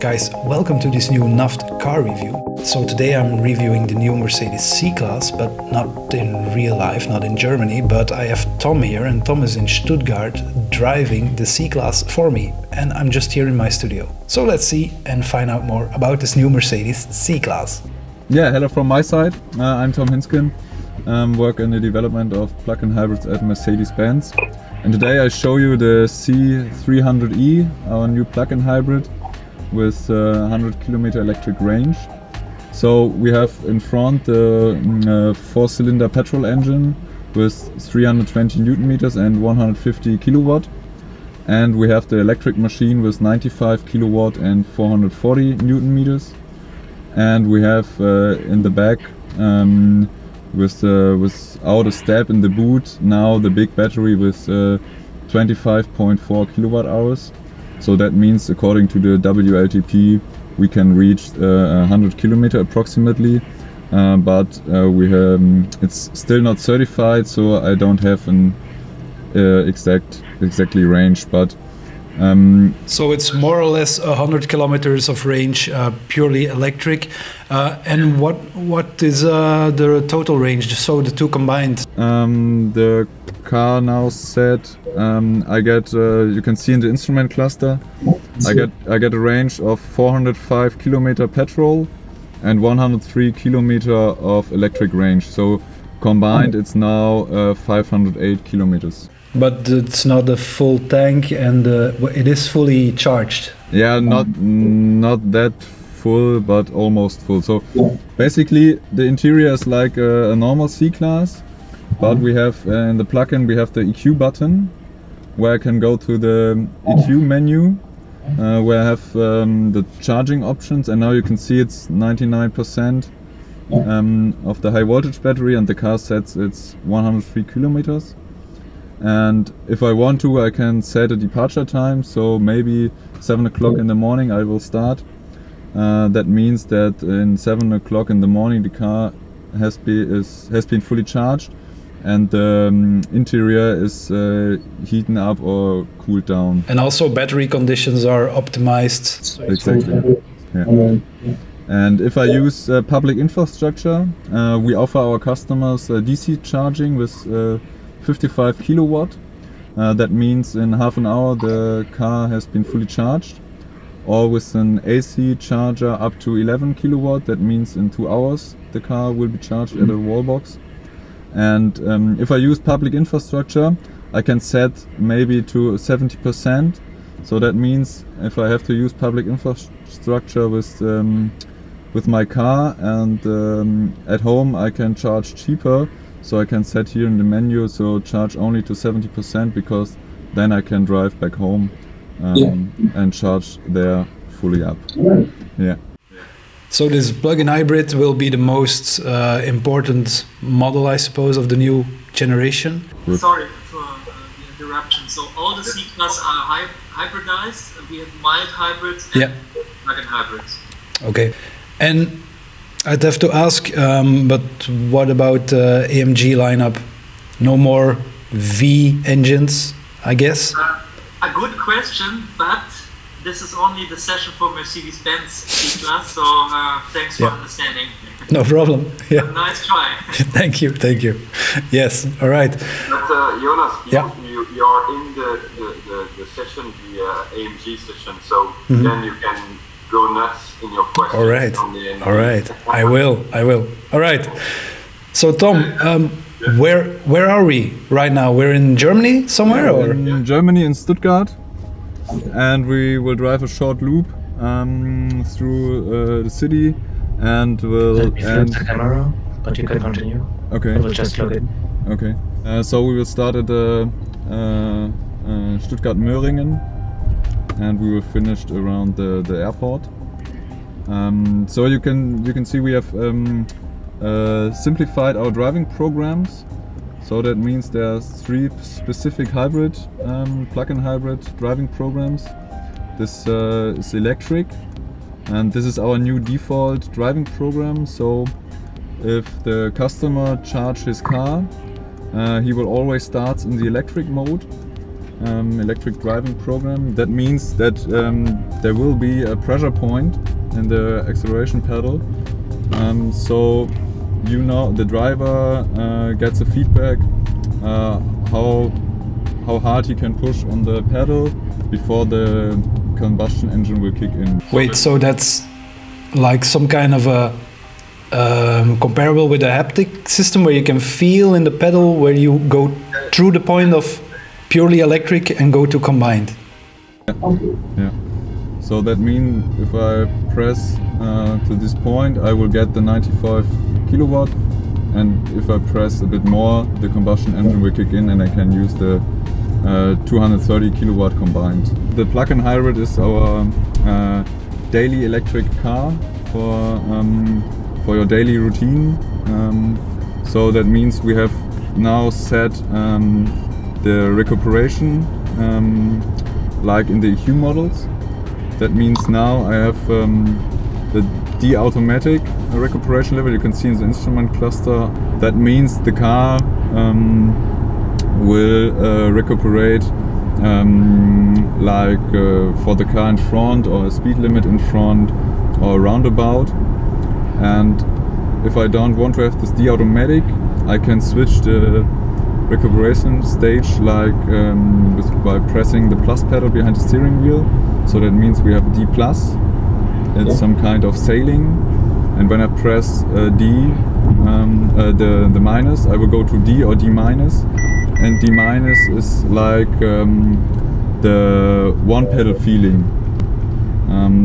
Guys, welcome to this new NAFT car review. So today I'm reviewing the new Mercedes C-Class, but not in real life, not in Germany, but I have Tom here, and Tom is in Stuttgart driving the C-Class for me, and I'm just here in my studio. So let's see and find out more about this new Mercedes C-Class. Yeah, hello from my side. I'm Tom Hinskin, work in the development of plug-in hybrids at Mercedes-Benz. And today I show you the C300e, our new plug-in hybrid with 100 kilometer electric range. So we have in front the four-cylinder petrol engine with 320 Newton meters and 150 kilowatt. And we have the electric machine with 95 kilowatt and 440 Newton meters. And we have in the back without a step in the boot now the big battery with 25.4 kilowatt hours. So that means, according to the WLTP, we can reach 100 kilometer approximately, but it's still not certified, so I don't have an exactly range. But so it's more or less 100 kilometers of range, purely electric. And what is the total range? So the two combined. The car now said I get. You can see in the instrument cluster, I get a range of 405 kilometer petrol and 103 kilometer of electric range. So combined, it's now 508 kilometers. But it's not a full tank, and it is fully charged. Yeah, not that full, but almost full. So basically, the interior is like a normal C-Class, but we have in the plugin we have the EQ button, where I can go to the EQ menu, where I have the charging options, and now you can see it's 99% of the high voltage battery, and the car sets it's 103 kilometers. And if I want to, I can set a departure time, so maybe 7 o'clock in the morning I will start. That means that in 7 o'clock in the morning the car has been fully charged, and the interior is heating up or cooled down. And also battery conditions are optimized. Exactly. Yeah. And if I use public infrastructure, we offer our customers DC charging with 55 kilowatt. That means in half an hour the car has been fully charged, or with an AC charger up to 11 kilowatt. That means in 2 hours the car will be charged at a wall box. And if I use public infrastructure, I can set maybe to 70%. So that means if I have to use public infrastructure with my car, and at home I can charge cheaper. So I can set here in the menu, so charge only to 70%, because then I can drive back home and charge there fully up. Yeah. So this plug-in hybrid will be the most important model, I suppose, of the new generation. Sorry for the interruption. So all the C-Class are hybridized. We have mild hybrids and plug-in hybrids. Okay. And I'd have to ask, but what about AMG lineup? No more V engines, I guess? A good question, but this is only the session for Mercedes-Benz C-Class, so thanks for understanding. No problem. Yeah. Nice try. Thank you, thank you. Yes, all right. But Jonas, you are in the session, the AMG session, so then you can go nuts in your questions. All right, all right. I will. All right. So Tom, where are we right now? We're in Germany somewhere, or in Germany, in Stuttgart, and we will drive a short loop through the city, and we'll. We flipped the camera, but you can continue. Okay. We'll just log in. Okay. So we will start at the Stuttgart-Möhringen, and we were finished around the airport. So you can see we have simplified our driving programs. So that means there are 3 specific hybrid, plug-in hybrid driving programs. This is electric, and this is our new default driving program. So if the customer charges his car, he will always start in the electric mode. electric driving program. That means that there will be a pressure point in the acceleration pedal, so you know the driver gets a feedback how hard he can push on the pedal before the combustion engine will kick in. Wait, so that's like some kind of a comparable with a haptic system where you can feel in the pedal where you go through the point of purely electric and go to combined. Yeah. Yeah. So that means if I press to this point, I will get the 95 kilowatt, and if I press a bit more, the combustion engine will kick in and I can use the 230 kilowatt combined. The plug-in hybrid is our daily electric car for your daily routine. So that means we have now set the recuperation like in the EQ models. That means now I have the D-automatic recuperation level. You can see in the instrument cluster. That means the car will recuperate like for the car in front, or a speed limit in front, or a roundabout. And if I don't want to have this D-automatic, I can switch the recuperation stage like by pressing the plus pedal behind the steering wheel. So that means we have D+. It's some kind of sailing. And when I press D, the minus, I will go to D or D minus. And D minus is like the one pedal feeling.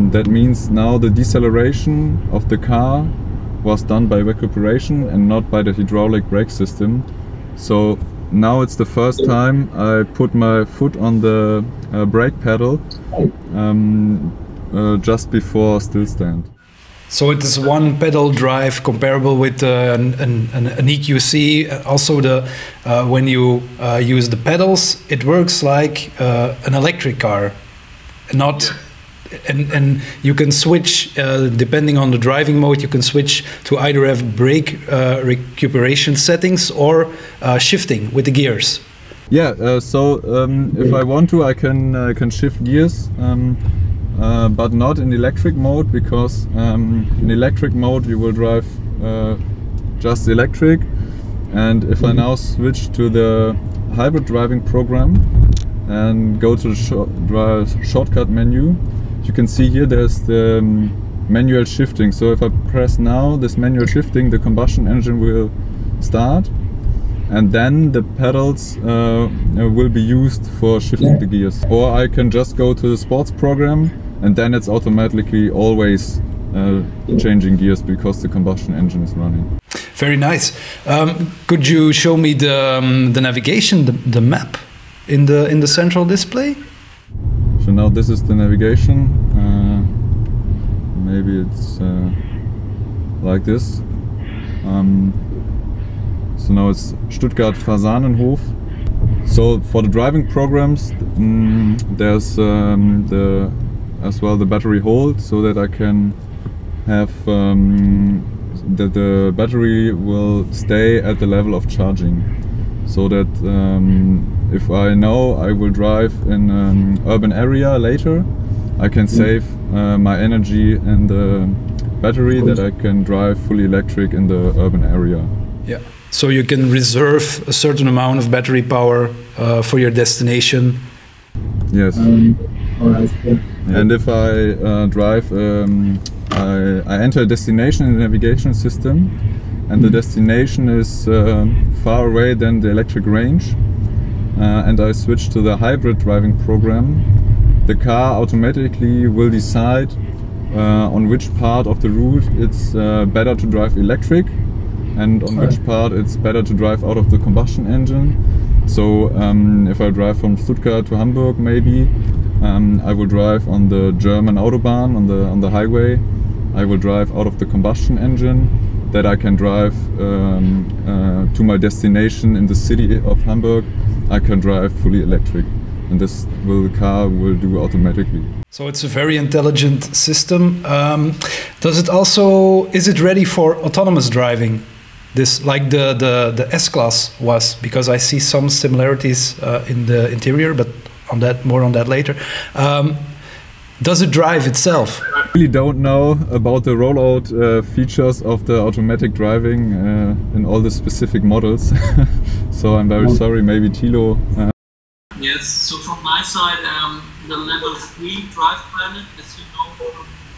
That means now the deceleration of the car was done by recuperation and not by the hydraulic brake system. So now it's the first time I put my foot on the brake pedal just before stillstand. So it is one pedal drive comparable with an EQC. Also, the when you use the pedals, it works like an electric car, not. Yeah. And you can switch, depending on the driving mode, you can switch to either have brake recuperation settings or shifting with the gears. Yeah, so if I want to, I can shift gears, but not in electric mode, because in electric mode you will drive just electric. And if I now switch to the hybrid driving program and go to the shortcut menu, you can see here there's the manual shifting. So if I press now this manual shifting, the combustion engine will start, and then the pedals will be used for shifting the gears. Or I can just go to the sports program, and then it's automatically always changing gears because the combustion engine is running. Very nice. Could you show me the navigation, the map in the central display? So now this is the navigation. Maybe it's like this. So now it's Stuttgart Fasanenhof. So for the driving programs, there's as well the battery hold, so that I can have that the battery will stay at the level of charging, so that. If I know I will drive in an urban area later, I can save my energy in the battery, that I can drive fully electric in the urban area. Yeah, so you can reserve a certain amount of battery power for your destination. Yes. All right. And if I drive, I enter a destination in the navigation system, and the destination is far away than the electric range. And I switch to the hybrid driving program, the car automatically will decide on which part of the route it's better to drive electric, and on which part it's better to drive out of the combustion engine. So if I drive from Stuttgart to Hamburg, maybe I will drive on the German autobahn, on the highway. I will drive out of the combustion engine, that I can drive to my destination in the city of Hamburg. I can drive fully electric, and this the car will do automatically. So it's a very intelligent system. Is it ready for autonomous driving? this, like the S-Class was, because I see some similarities in the interior, but on that, more on that later. Does it drive itself? I really don't know about the rollout features of the automatic driving in all the specific models, so I'm very sorry, maybe Thilo. Yes, so from my side, the level 3 drive planet, as you know,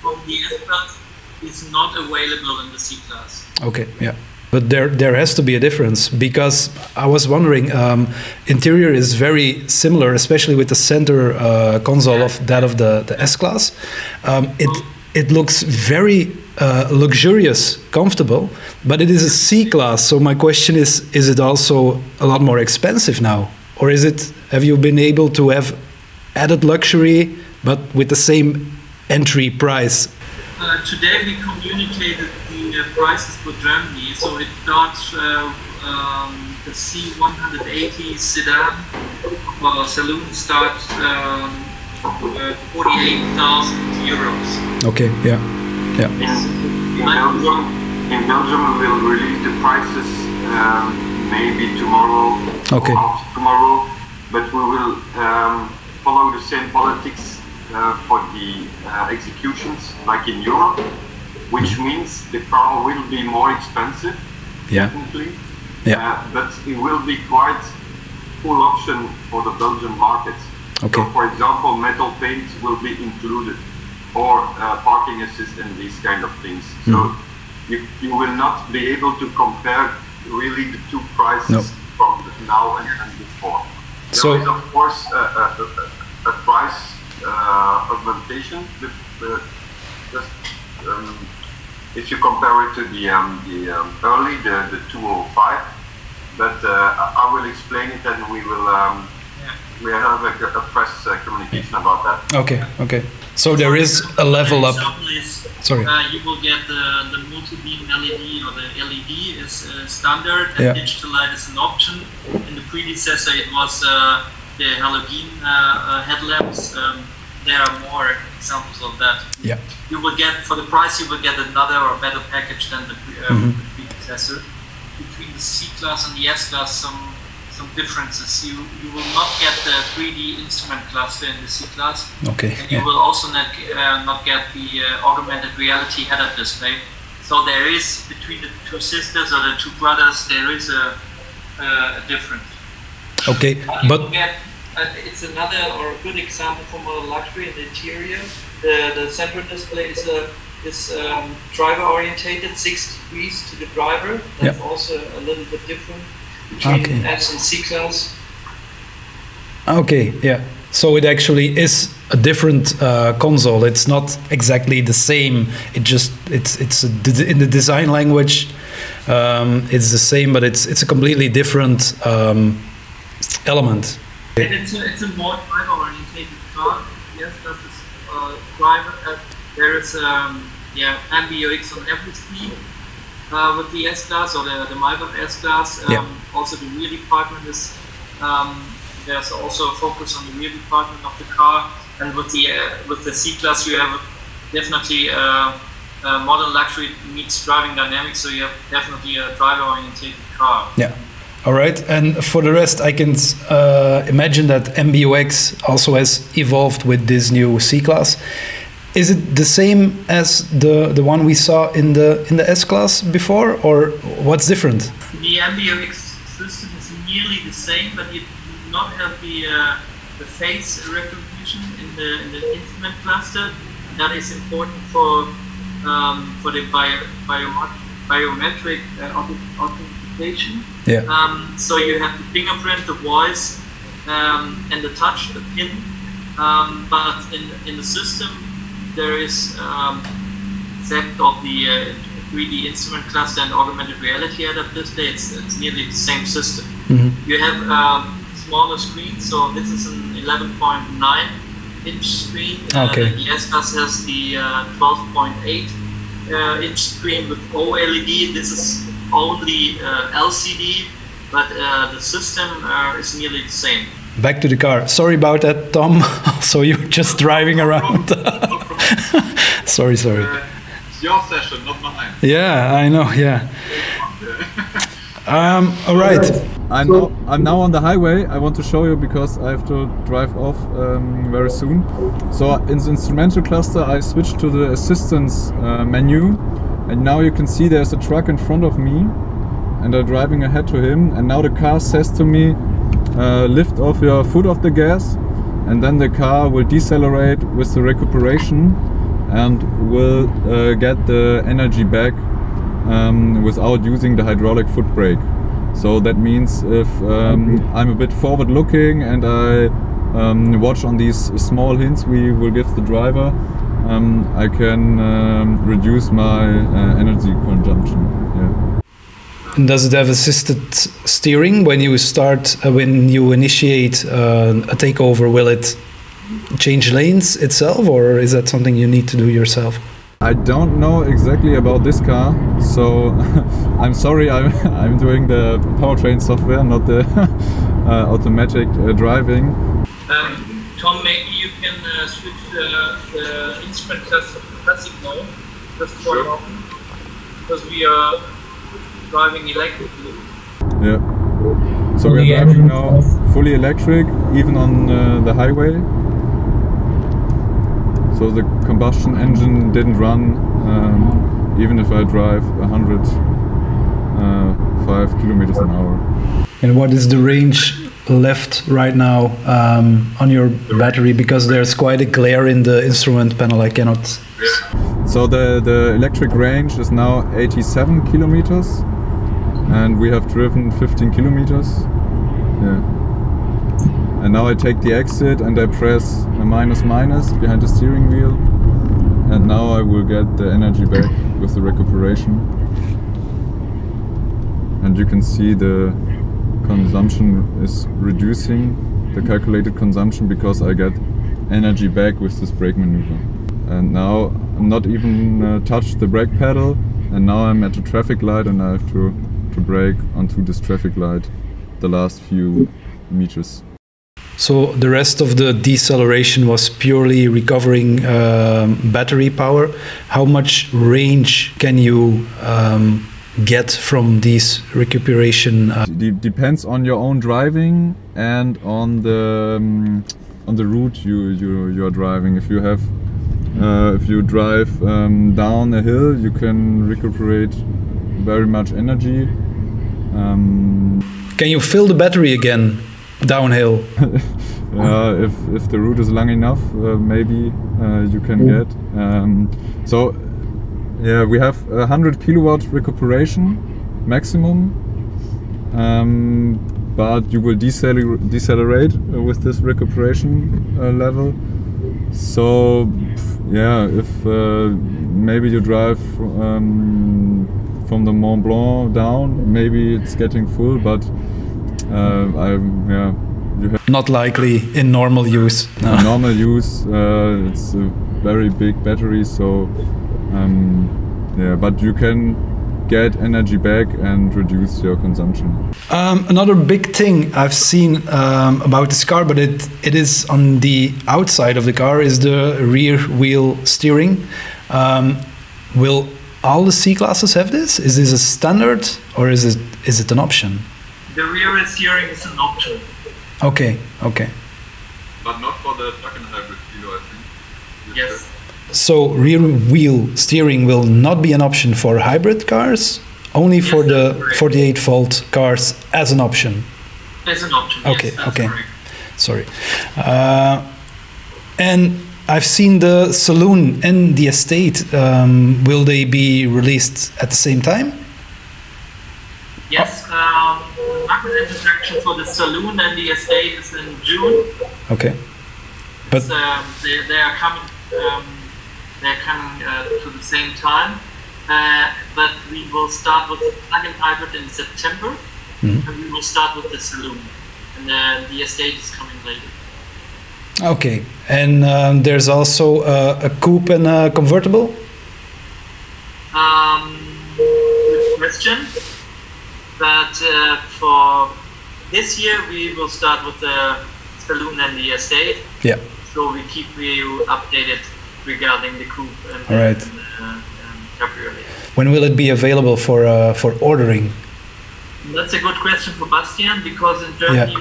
from the S-Class is not available in the C-Class. Okay, yeah. But there has to be a difference, because I was wondering, interior is very similar, especially with the center console of that of the S-Class. It looks very luxurious, comfortable, but it is a C-Class. So my question is it also a lot more expensive now? Or is it, have you been able to have added luxury, but with the same entry price? Today we communicated the prices for Germany, so it got the C180 sedan, saloon start €48,000. Okay, yeah, yeah. In Belgium we'll release the prices maybe tomorrow, okay, or after tomorrow, but we will follow the same politics for the executions like in Europe, which means the car will be more expensive, yeah, definitely, yeah. But it will be quite full option for the Belgian market. Okay. So for example, metal paint will be included, or parking assist and these kind of things. Mm. So you will not be able to compare really the two prices, no, from now and before. There so is of course a price augmentation, if you compare it to the early, the 205, but I will explain it, and we will have a press communication about that. Okay, okay. So there is a level up. Is, sorry. You will get the multi-beam LED, or the LED is standard, and yeah, digital light is an option. In the predecessor, it was the halogen headlamps. There are more examples of that. Yeah. You will get, for the price, you will get another or better package than the predecessor. Between the C-Class and the S-Class, some differences. You will not get the 3D instrument cluster in the C-Class. Okay. And you, yeah, will also not get the augmented reality head-up display. So there is, between the two sisters or the two brothers, there is a difference. Okay, but... it's another or a good example from a luxury in the interior. The central display is driver orientated, 6 degrees to the driver. That's, yep, also a little bit different between, okay, S and C-Class. Okay, yeah. So it actually is a different console. It's not exactly the same. It just in the design language, it's the same, but it's a completely different element. And it's a more driver-orientated car. Yes, that is driver. There is MBUX on every screen with the S-Class or the Maybach S-Class. Yeah. Also the rear department is, there's also a focus on the rear department of the car. And with the C-Class you have definitely modern luxury meets driving dynamics, so you have definitely a driver-orientated car. Yeah. All right, and for the rest, I can imagine that MBUX also has evolved with this new C-Class. Is it the same as the one we saw in the S-Class before, or what's different? The MBUX system is nearly the same, but it does not have the face recognition in the instrument cluster. That is important for the biometric authentication. Yeah. So you have the fingerprint, the voice, and the touch, the pin. But in the system, there is except of the 3D instrument cluster and augmented reality adaptive display, it's nearly the same system. Mm-hmm. You have smaller screens, so this is an 11.9-inch screen. Okay. The S-Class has the 12.8-inch screen with OLED. This is only LCD, but the system is nearly the same. Back to the car. Sorry about that, Tom. So you're just driving around. Sorry. It's your session, not mine. Yeah, I know. Yeah. All right. I'm now on the highway. I want to show you because I have to drive off very soon. So in the instrumental cluster, I switched to the assistance menu, and now you can see there's a truck in front of me, and I'm driving ahead to him. And now the car says to me, "Lift off your foot off the gas," and then the car will decelerate with the recuperation and will get the energy back without using the hydraulic foot brake. So that means if I'm a bit forward looking and I watch on these small hints we will give the driver, I can reduce my energy consumption. Yeah. Does it have assisted steering? When you start, when you initiate a takeover, will it change lanes itself, or is that something you need to do yourself? I don't know exactly about this car, so I'm sorry, I'm doing the powertrain software, not the automatic driving. Tom, maybe you can switch the instrument cluster to classic mode, just for sure. Because we are driving electrically. Yeah, so we're driving now fully electric, even on the highway. So the combustion engine didn't run, even if I drive 105 kilometers an hour. And what is the range left right now on your battery? Because there's quite a glare in the instrument panel, I cannot... So the electric range is now 87 kilometers, and we have driven 15 kilometers. Yeah. And now I take the exit and I press a minus behind the steering wheel, and now I will get the energy back with the recuperation. And you can see the consumption is reducing, the calculated consumption, because I get energy back with this brake maneuver. And now I'm not even touched the brake pedal, and now I'm at the traffic light and I have to brake onto this traffic light the last few meters. So the rest of the deceleration was purely recovering battery power. How much range can you get from these recuperation? Depends on your own driving and on the route you are driving. If you have if you drive down a hill, you can recuperate very much energy. Can you fill the battery again? Downhill. If the route is long enough, maybe you can get. So yeah, we have 100 kilowatt recuperation maximum, but you will decelerate with this recuperation level. So yeah, if maybe you drive from the Mont Blanc down, maybe it's getting full, but. Not likely in normal use. No. In normal use, it's a very big battery, so yeah, but you can get energy back and reduce your consumption. Another big thing I've seen about this car, but it is on the outside of the car, is the rear wheel steering. Will all the C-classes have this? Is this a standard, or is it an option? The rear wheel steering is an option. Okay, okay. But not for the plug-in hybrid Kilo, I think. Yes. So rear wheel steering will not be an option for hybrid cars, only yes, for the 48 volt cars as an option. As an option. Okay, yes, okay. Correct. Sorry. And I've seen the saloon and the estate. Will they be released at the same time? Yes. Market introduction for the saloon and the estate is in June. Okay, but they are coming. They're coming to the same time. But we will start with the plug-in hybrid in September, and we will start with the saloon, and the estate is coming later. Okay, and there's also a coupe and a convertible. Good question. But for this year, we will start with the saloon and the estate. Yeah. So we keep you updated regarding the coupe and cabriolet. When will it be available for ordering? That's a good question for Bastian, because in Germany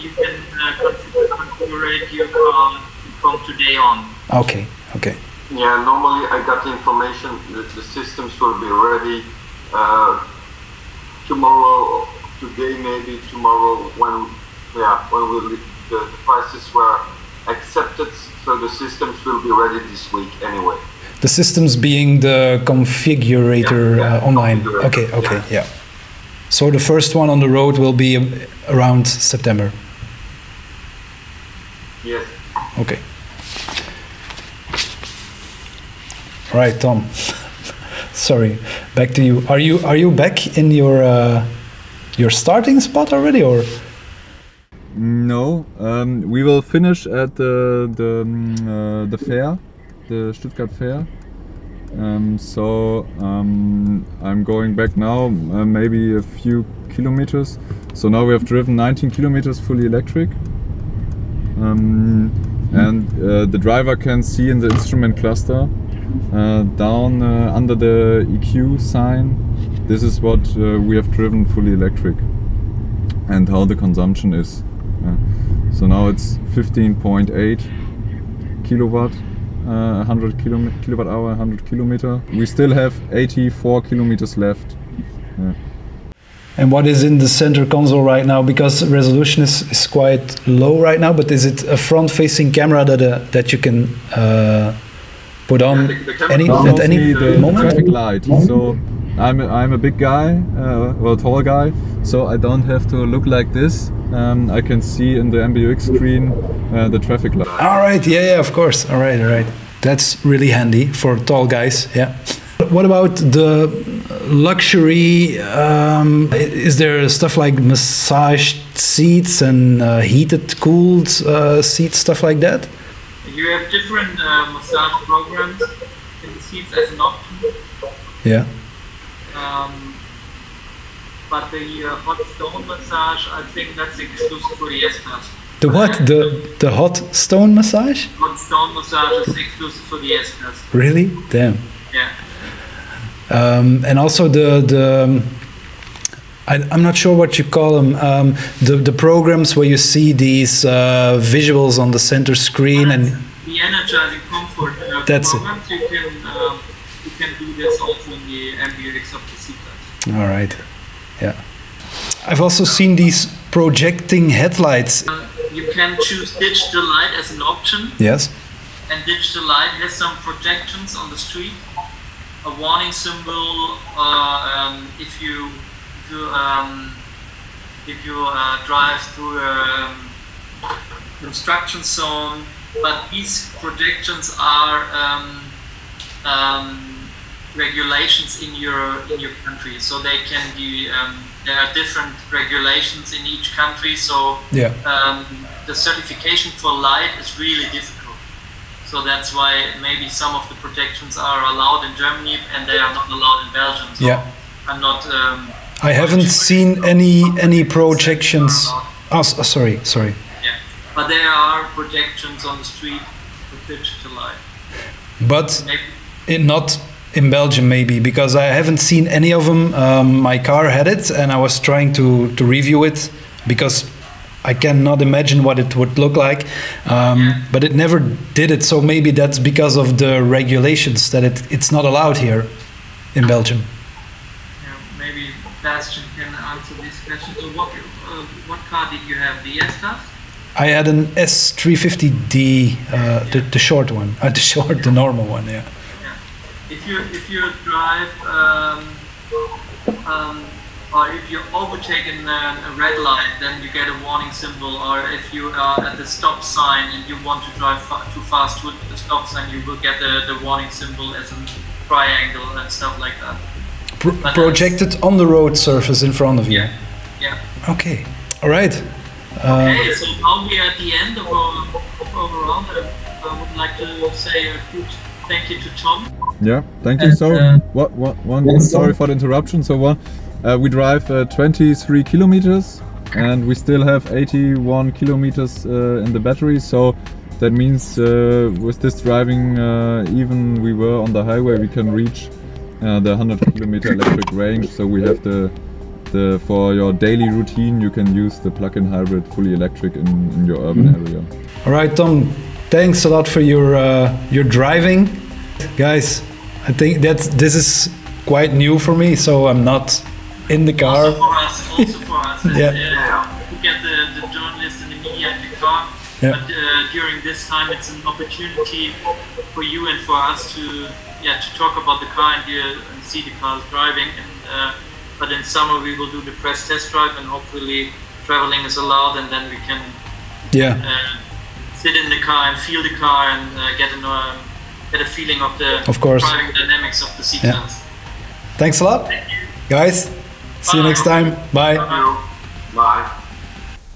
you can configure your car from today on. Okay, okay. Yeah, normally I got the information that the systems will be ready tomorrow, today maybe, tomorrow, when the prices were accepted, so the systems will be ready this week anyway. The systems being the configurator online. Configurator. Okay, okay, yeah. So the first one on the road will be around September. Yes. Okay. All right, Tom. Sorry, back to you. Are you back in your starting spot already, or? No, we will finish at the fair, the Stuttgart fair. I'm going back now, maybe a few kilometers. So now we have driven 19 kilometers fully electric, and the driver can see in the instrument cluster down under the EQ sign. This is what we have driven fully electric and how the consumption is. So now it's 15.8 kilowatt. 100 kilowatt hour. We still have 84 kilometers left. Yeah. And what is in the center console right now? Because resolution is quite low right now. But is it a front-facing camera that you can put on at any moment? The traffic light. So I'm a big guy, tall guy. So I don't have to look like this. I can see in the MBUX screen the traffic light. All right, yeah, of course. All right. That's really handy for tall guys, yeah. What about the luxury? Is there stuff like massaged seats and heated, cooled seats, stuff like that? You have different massage programs in the seats as an option. Yeah. But the hot stone massage, I think that's exclusive for the S-Class. The what? The hot stone massage? Hot stone massage is exclusive for the S-Class. Really? Damn. Yeah. And also I'm not sure what you call them, the programs where you see these visuals on the center screen. And the energizing comfort that's programs, it. You can do this also in the MBUX of the C-Class. All right. Yeah, I've also seen these projecting headlights. You can choose digital light as an option. Yes. And digital light has some projections on the street, a warning symbol if you drive through a construction zone. But these projections are regulations in your country, so they can be there are different regulations in each country, so yeah. The certification for light is really difficult, so that's why maybe some of the projections are allowed in Germany and they are not allowed in Belgium, so yeah. I'm not I haven't seen any projections. Oh, sorry, yeah, but there are projections on the street with digital light, but not in Belgium, maybe, because I haven't seen any of them. My car had it and I was trying to review it because I cannot imagine what it would look like, but it never did it. So maybe that's because of the regulations that it's not allowed here in Belgium. Yeah, maybe Bastian can answer this question. So what car did you have, the S-Class? I had an S350D, the short one, the normal one, yeah. If you drive or if you overtake a red light, then you get a warning symbol. Or if you are at the stop sign and you want to drive too fast to the stop sign, you will get the warning symbol as a triangle and stuff like that. Projected on the road surface in front of you. Yeah. Yeah. Okay. All right. Okay. So now we are at the end of our round. I would like to say a huge thank you to Tom. Yeah, thank you. And, so, sorry for the interruption. So, we drive 23 kilometers and we still have 81 kilometers in the battery. So, that means with this driving, even we were on the highway, we can reach the 100 kilometer electric range. So, we have the for your daily routine, you can use the plug-in hybrid fully electric in your urban area. All right, Tom, thanks a lot for your driving. Guys, I think that this is quite new for me, so I'm not in the car. Also for us, you get the journalists and the media in the car, but during this time it's an opportunity for you and for us to talk about the car and hear and see the cars driving. But in summer we will do the press test drive, and hopefully traveling is allowed, and then we can sit in the car and feel the car and get a feeling of the driving dynamics of the C-Class. Yeah. Thanks a lot. Thank you. Guys, see you next time. Bye. Bye.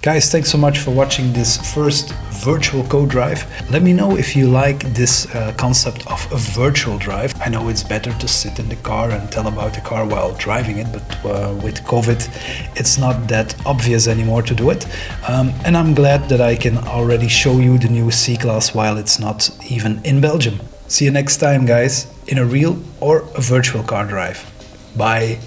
Guys, thanks so much for watching this first virtual co-drive. Let me know if you like this concept of a virtual drive. I know it's better to sit in the car and tell about the car while driving it, but with COVID, it's not that obvious anymore to do it. And I'm glad that I can already show you the new C-Class while it's not even in Belgium. See you next time, guys, in a real or a virtual car drive. Bye.